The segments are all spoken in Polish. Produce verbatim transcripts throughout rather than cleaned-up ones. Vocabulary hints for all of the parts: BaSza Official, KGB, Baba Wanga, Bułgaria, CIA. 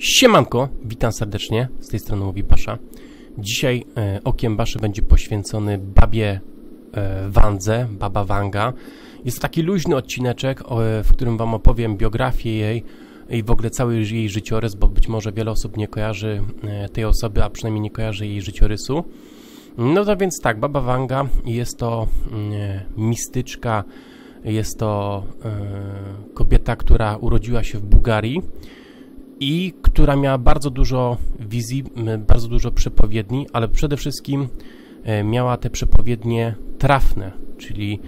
Siemanko, witam serdecznie, z tej strony mówi Basza. Dzisiaj e, okiem Baszy będzie poświęcony babie e, Wandze, Baba Wanga. Jest to taki luźny odcineczek, e, w którym wam opowiem biografię jej i w ogóle cały jej życiorys, bo być może wiele osób nie kojarzy e, tej osoby, a przynajmniej nie kojarzy jej życiorysu. No to więc tak, Baba Wanga jest to e, mistyczka, jest to e, kobieta, która urodziła się w Bułgarii i która miała bardzo dużo wizji, bardzo dużo przepowiedni, ale przede wszystkim miała te przepowiednie trafne, czyli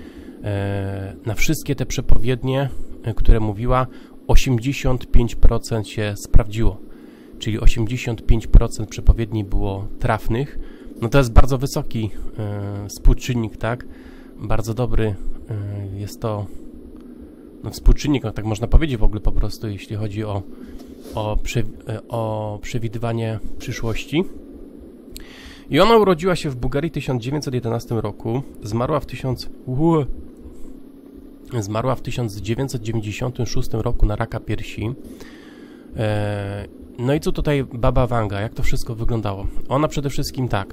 na wszystkie te przepowiednie, które mówiła, osiemdziesiąt pięć procent się sprawdziło, czyli osiemdziesiąt pięć procent przepowiedni było trafnych. No to jest bardzo wysoki współczynnik, tak? Bardzo dobry jest to no, współczynnik, no, tak można powiedzieć w ogóle po prostu, jeśli chodzi o O, prze, o przewidywanie przyszłości. I ona urodziła się w Bułgarii w tysiąc dziewięćset jedenastym roku, zmarła w, tysiąc, uh, zmarła w tysiąc dziewięćset dziewięćdziesiątym szóstym roku na raka piersi. E, no i co tutaj Baba Wanga, jak to wszystko wyglądało? Ona przede wszystkim tak,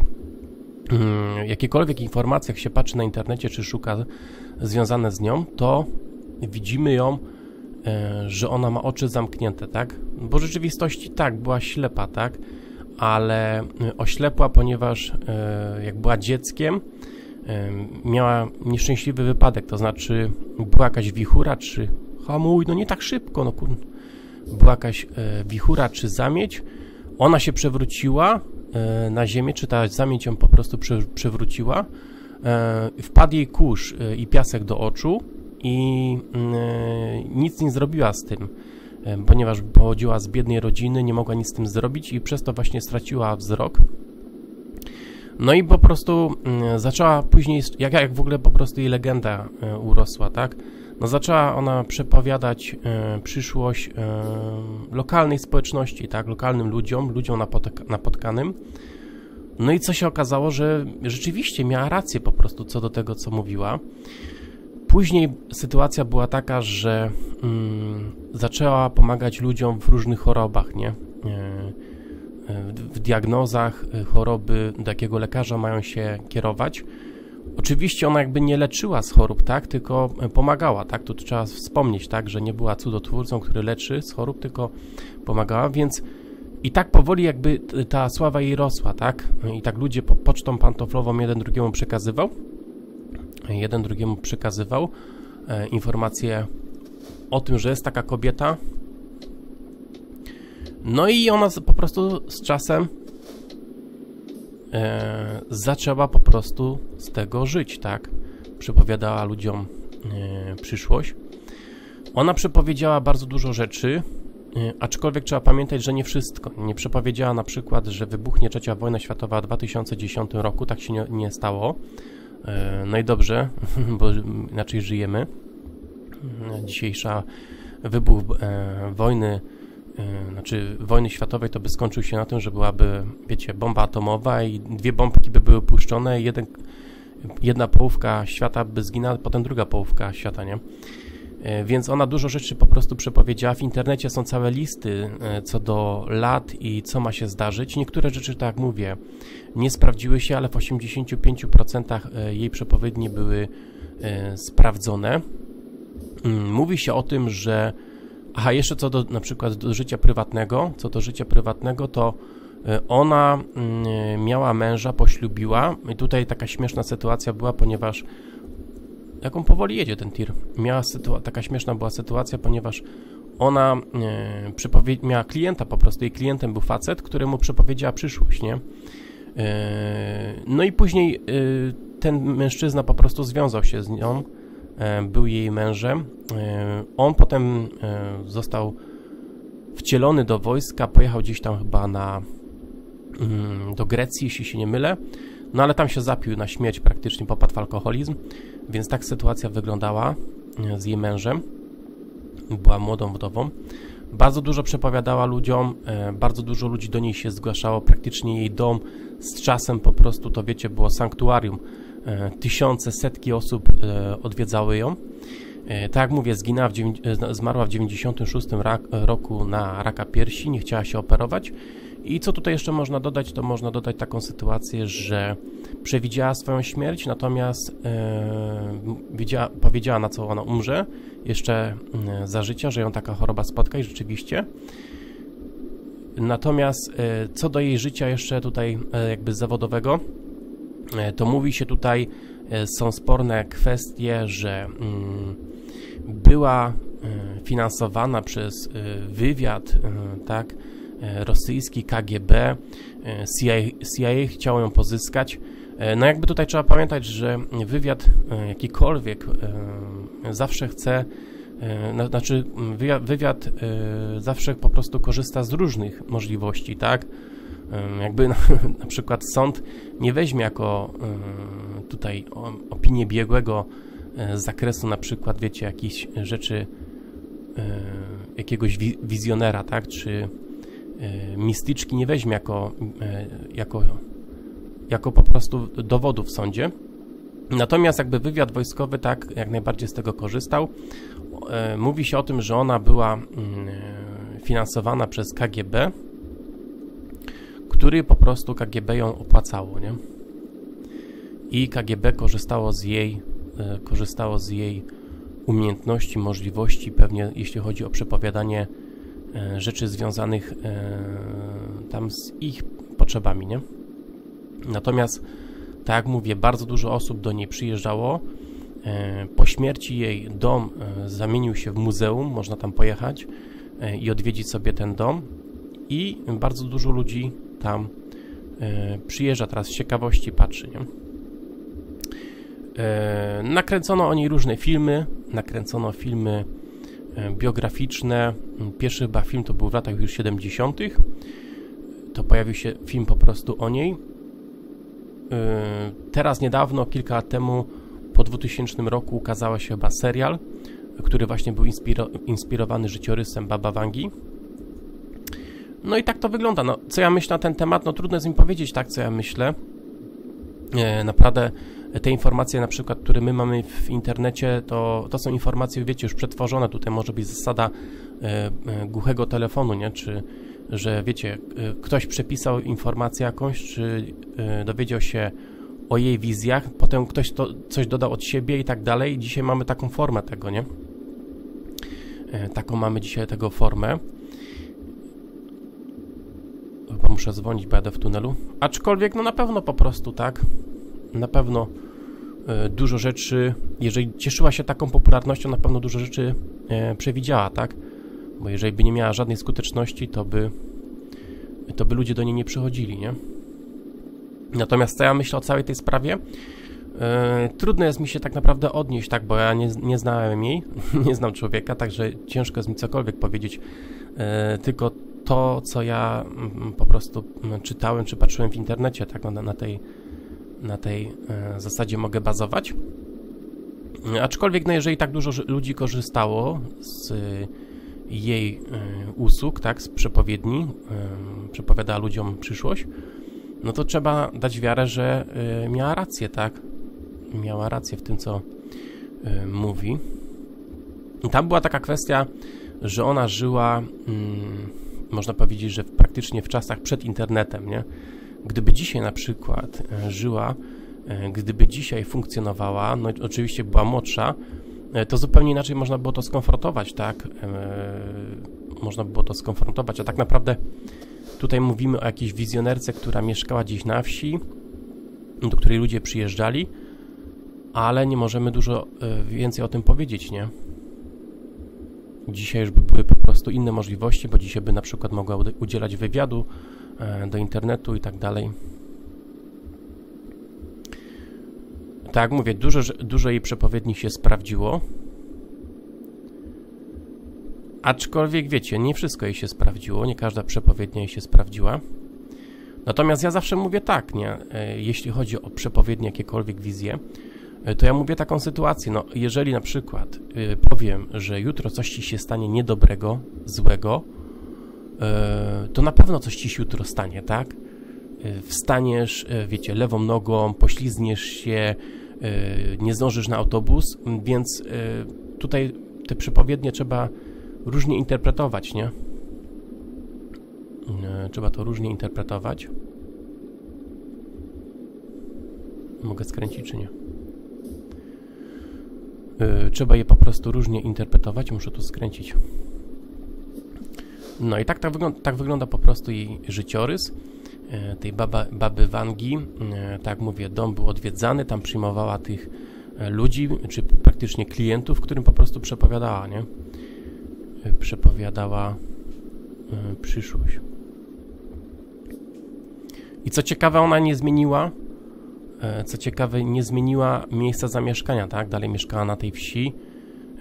jakiekolwiek informacje, jak się patrzy na internecie, czy szuka związane z nią, to widzimy ją, że ona ma oczy zamknięte, tak? Bo w rzeczywistości tak, była ślepa, tak? Ale oślepła, ponieważ jak była dzieckiem, miała nieszczęśliwy wypadek, to znaczy była jakaś wichura, czy hamuj, no nie tak szybko, no kur... była jakaś wichura, czy zamieć, ona się przewróciła na ziemię, czy ta zamieć ją po prostu przewróciła, wpadł jej kurz i piasek do oczu, i y, nic nie zrobiła z tym, y, ponieważ pochodziła z biednej rodziny, nie mogła nic z tym zrobić i przez to właśnie straciła wzrok. No i po prostu y, zaczęła później, jak, jak w ogóle po prostu jej legenda y, urosła, tak? No zaczęła ona przepowiadać y, przyszłość y, lokalnej społeczności, tak? Lokalnym ludziom, ludziom napotk- napotkanym. No i co się okazało, że rzeczywiście miała rację po prostu co do tego, co mówiła. Później sytuacja była taka, że mm, zaczęła pomagać ludziom w różnych chorobach, nie? W, w diagnozach choroby, do jakiego lekarza mają się kierować. Oczywiście ona jakby nie leczyła z chorób, tak? Tylko pomagała, tak? Tu trzeba wspomnieć, tak? Że nie była cudotwórcą, który leczy z chorób, tylko pomagała, więc i tak powoli jakby ta sława jej rosła, tak? I tak ludzie po pocztą pantoflową jeden drugiemu przekazywał. Jeden drugiemu przekazywał e, informacje o tym, że jest taka kobieta. No i ona po prostu z czasem e, zaczęła po prostu z tego żyć, tak? Przepowiadała ludziom e, przyszłość. Ona przepowiedziała bardzo dużo rzeczy, e, aczkolwiek trzeba pamiętać, że nie wszystko. Nie przepowiedziała na przykład, że wybuchnie trzecia wojna światowa w dwa tysiące dziesiątym roku. Tak się nie, nie stało. No i dobrze, bo inaczej żyjemy. Dzisiejsza wybuch e, wojny, e, znaczy wojny światowej, to by skończył się na tym, że byłaby, wiecie, bomba atomowa i dwie bombki by były puszczone, jeden, jedna połówka świata by zginęła, potem druga połówka świata, nie? E, więc ona dużo rzeczy po prostu przepowiedziała. W internecie są całe listy e, co do lat i co ma się zdarzyć. Niektóre rzeczy, tak jak mówię, nie sprawdziły się, ale w osiemdziesięciu pięciu procentach jej przepowiednie były sprawdzone. Mówi się o tym, że... Aha, jeszcze co do na przykład do życia prywatnego, co do życia prywatnego, to ona miała męża, poślubiła. I tutaj taka śmieszna sytuacja była, ponieważ... Jaką powoli jedzie ten tir. Miała sytu... Taka śmieszna była sytuacja, ponieważ ona przypowie... miała klienta po prostu. Jej klientem był facet, któremu przepowiedziała przyszłość, nie? No i później ten mężczyzna po prostu związał się z nią, był jej mężem. On potem został wcielony do wojska, pojechał gdzieś tam chyba na, do Grecji, jeśli się nie mylę, no ale tam się zapił na śmierć praktycznie, popadł w alkoholizm, więc tak sytuacja wyglądała z jej mężem, była młodą wdową. Bardzo dużo przepowiadała ludziom, bardzo dużo ludzi do niej się zgłaszało, praktycznie jej dom z czasem po prostu, to wiecie, było sanktuarium. Tysiące, setki osób odwiedzały ją. Tak jak mówię, zginęła w, zmarła w dziewięćdziesiątym szóstym roku na raka piersi, nie chciała się operować. I co tutaj jeszcze można dodać, to można dodać taką sytuację, że przewidziała swoją śmierć, natomiast yy, wiedziała, powiedziała, na co ona umrze, jeszcze yy, za życia, że ją taka choroba spotka i rzeczywiście. Natomiast yy, co do jej życia jeszcze tutaj yy, jakby zawodowego, yy, to mówi się tutaj, yy, są sporne kwestie, że yy, była yy, finansowana przez yy, wywiad, yy, tak, rosyjski, K G B, C I A, C I A chciało ją pozyskać. No jakby tutaj trzeba pamiętać, że wywiad jakikolwiek zawsze chce, znaczy wywiad, wywiad zawsze po prostu korzysta z różnych możliwości, tak? Jakby na, na przykład sąd nie weźmie jako tutaj opinię biegłego z zakresu na przykład, wiecie, jakichś rzeczy, jakiegoś wizjonera, tak? Czy mistyczki nie weźmie jako, jako, jako po prostu dowodu w sądzie. Natomiast jakby wywiad wojskowy tak jak najbardziej z tego korzystał. Mówi się o tym, że ona była finansowana przez K G B, który po prostu K G B ją opłacało, nie? I K G B korzystało z jej, korzystało z jej umiejętności, możliwości, pewnie jeśli chodzi o przepowiadanie rzeczy związanych tam z ich potrzebami, nie? Natomiast, tak jak mówię, bardzo dużo osób do niej przyjeżdżało. Po śmierci jej dom zamienił się w muzeum, można tam pojechać i odwiedzić sobie ten dom. I bardzo dużo ludzi tam przyjeżdża teraz z ciekawości, patrzy, nie? Nakręcono o niej różne filmy, nakręcono filmy biograficzne. Pierwszy chyba film to był w latach już siedemdziesiątych. To pojawił się film po prostu o niej. Teraz niedawno, kilka lat temu, po dwutysięcznym roku ukazała się chyba serial, który właśnie był inspiro inspirowany życiorysem Baba Wangi. No i tak to wygląda. No, co ja myślę na ten temat? No trudno jest mi powiedzieć tak, co ja myślę. Naprawdę te informacje, na przykład, które my mamy w internecie, to, to są informacje, wiecie, już przetworzone. Tutaj może być zasada e, głuchego telefonu, nie? Czy, że wiecie, e, ktoś przepisał informację jakąś, czy e, dowiedział się o jej wizjach, potem ktoś to, coś dodał od siebie i tak dalej. Dzisiaj mamy taką formę tego, nie? E, taką mamy dzisiaj tego formę. Chyba muszę dzwonić, bo jadę w tunelu. Aczkolwiek, no na pewno po prostu, tak? Na pewno dużo rzeczy, jeżeli cieszyła się taką popularnością, na pewno dużo rzeczy przewidziała, tak? Bo jeżeli by nie miała żadnej skuteczności, to by, to by ludzie do niej nie przychodzili, nie? Natomiast co ja myślę o całej tej sprawie? Trudno jest mi się tak naprawdę odnieść, tak? Bo ja nie, nie znałem jej, nie znam człowieka, także ciężko jest mi cokolwiek powiedzieć, tylko to, co ja po prostu czytałem, czy patrzyłem w internecie, tak? Na, na tej na tej zasadzie mogę bazować. Aczkolwiek, no jeżeli tak dużo ludzi korzystało z jej usług, tak, z przepowiedni, przepowiadała ludziom przyszłość, no to trzeba dać wiarę, że miała rację, tak? Miała rację w tym, co mówi. I tam była taka kwestia, że ona żyła, można powiedzieć, że praktycznie w czasach przed internetem, nie? Gdyby dzisiaj na przykład żyła, gdyby dzisiaj funkcjonowała, no oczywiście była młodsza, to zupełnie inaczej można było to skonfrontować, tak? Można było to skonfrontować, a tak naprawdę tutaj mówimy o jakiejś wizjonerce, która mieszkała gdzieś na wsi, do której ludzie przyjeżdżali, ale nie możemy dużo więcej o tym powiedzieć, nie? Dzisiaj już by były po prostu inne możliwości, bo dzisiaj by na przykład mogła udzielać wywiadu do internetu i tak dalej. Tak, mówię, dużo, dużo jej przepowiedni się sprawdziło. Aczkolwiek, wiecie, nie wszystko jej się sprawdziło, nie każda przepowiednia jej się sprawdziła. Natomiast ja zawsze mówię tak, nie? Jeśli chodzi o przepowiednie, jakiekolwiek wizje, to ja mówię taką sytuację, no jeżeli na przykład powiem, że jutro coś ci się stanie niedobrego, złego, to na pewno coś ci się jutro stanie, tak? Wstaniesz, wiecie, lewą nogą, poślizgniesz się, nie zdążysz na autobus, więc tutaj te przepowiednie trzeba różnie interpretować, nie? Trzeba to różnie interpretować. Mogę skręcić, czy nie? Yy, trzeba je po prostu różnie interpretować. Muszę tu skręcić. No i tak, tak, wygląda, tak wygląda po prostu jej życiorys, yy, tej baba, baby Wangi. Yy, tak mówię, dom był odwiedzany, tam przyjmowała tych ludzi, czy praktycznie klientów, którym po prostu przepowiadała, nie? Yy, przepowiadała yy, przyszłość. I co ciekawe, ona nie zmieniła Co ciekawe, nie zmieniła miejsca zamieszkania, tak? Dalej mieszkała na tej wsi,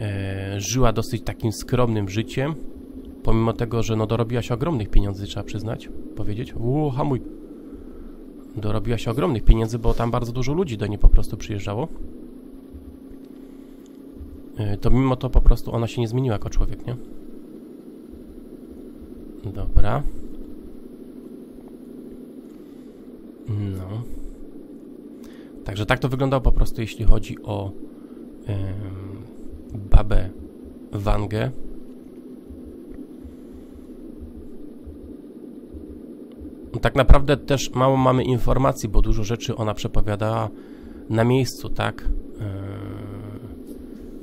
e, żyła dosyć takim skromnym życiem, pomimo tego, że no dorobiła się ogromnych pieniędzy, trzeba przyznać, powiedzieć. Uuu, hamuj! Dorobiła się ogromnych pieniędzy, bo tam bardzo dużo ludzi do niej po prostu przyjeżdżało. E, to mimo to po prostu ona się nie zmieniła jako człowiek, nie? Dobra. No... Także tak to wyglądało po prostu, jeśli chodzi o yy, babę Wangę. Tak naprawdę też mało mamy informacji, bo dużo rzeczy ona przepowiadała na miejscu, tak?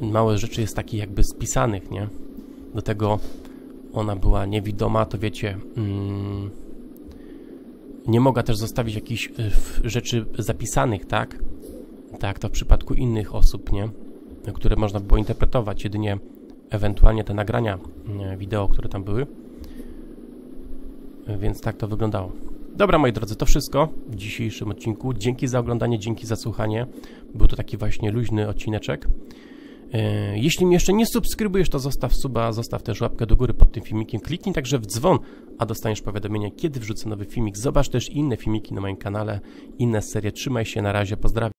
Yy, małe rzeczy jest takich jakby spisanych, nie? Do tego ona była niewidoma, to wiecie... Yy, Nie mogła też zostawić jakichś rzeczy zapisanych, tak? Tak, to w przypadku innych osób, nie? Które można było interpretować, jedynie ewentualnie te nagrania wideo, które tam były. Więc tak to wyglądało. Dobra, moi drodzy, to wszystko w dzisiejszym odcinku. Dzięki za oglądanie, dzięki za słuchanie. Był to taki właśnie luźny odcineczek. Jeśli mnie jeszcze nie subskrybujesz, to zostaw suba, zostaw też łapkę do góry pod tym filmikiem, kliknij także w dzwon, a dostaniesz powiadomienie, kiedy wrzucę nowy filmik. Zobacz też inne filmiki na moim kanale, inne serie. Trzymaj się, na razie, pozdrawiam.